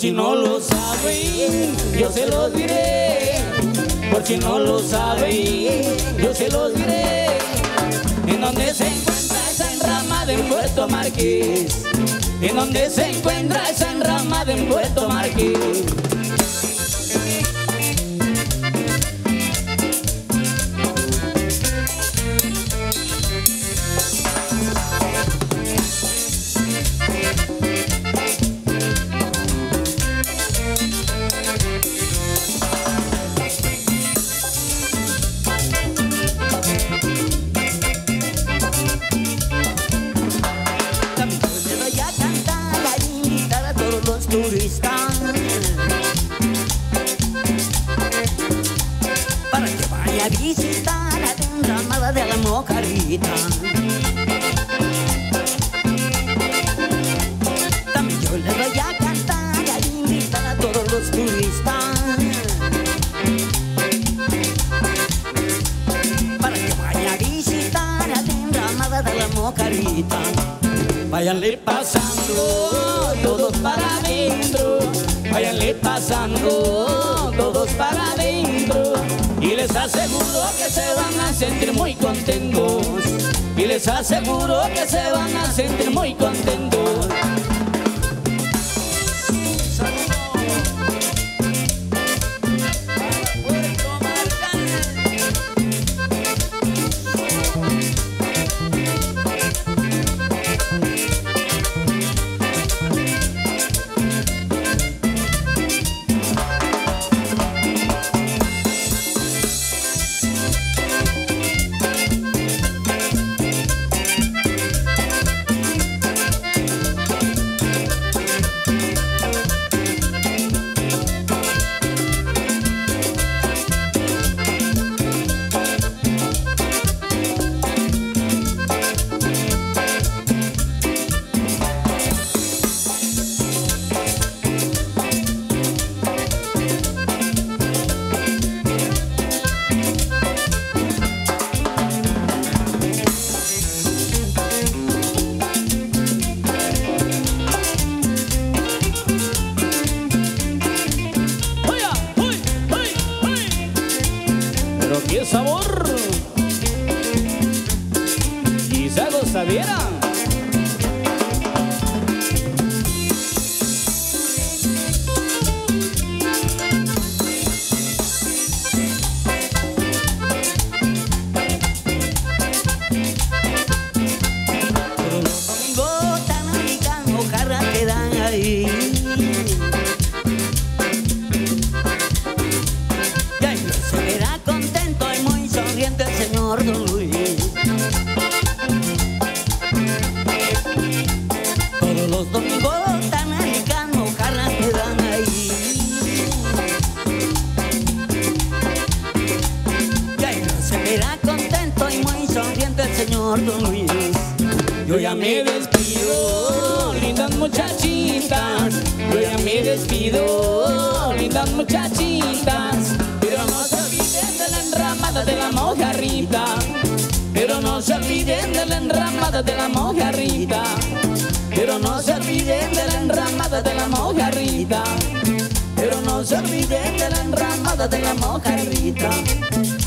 si no lo saben, yo se los diré. Por si no lo saben, yo se los diré. En donde se encuentra esa enramada en Puerto Marqués. En donde se encuentra esa enramada en Puerto Marqués. Para que vaya a visitar a la enramada de la Mojarrita. También yo les voy a cantar y a invitar a todos los turistas. Para que vaya a visitar a la enramada de la Mojarrita. Váyanle pasando todos para adentro, váyanle pasando todos para adentro. Y les aseguro que se van a sentir muy contentos. Y les aseguro que se van a sentir muy contentos. ¡Qué sabor! Quizá lo sabiera. Pero no tan rica mojarra que dan ahí. Luis. Todos los domingos tan americano mojarras me dan ahí. Ya no se verá contento y muy sonriente el señor Don Luis. Yo ya me despido, lindas muchachitas. Yo ya me despido, lindas muchachitas. Pero no se olviden de la enramada de la Mojarrita. Pero no se olviden de la enramada de la Mojarrita. Pero no se olviden de la enramada de la Mojarrita. Pero no se olviden de la enramada de la Mojarrita.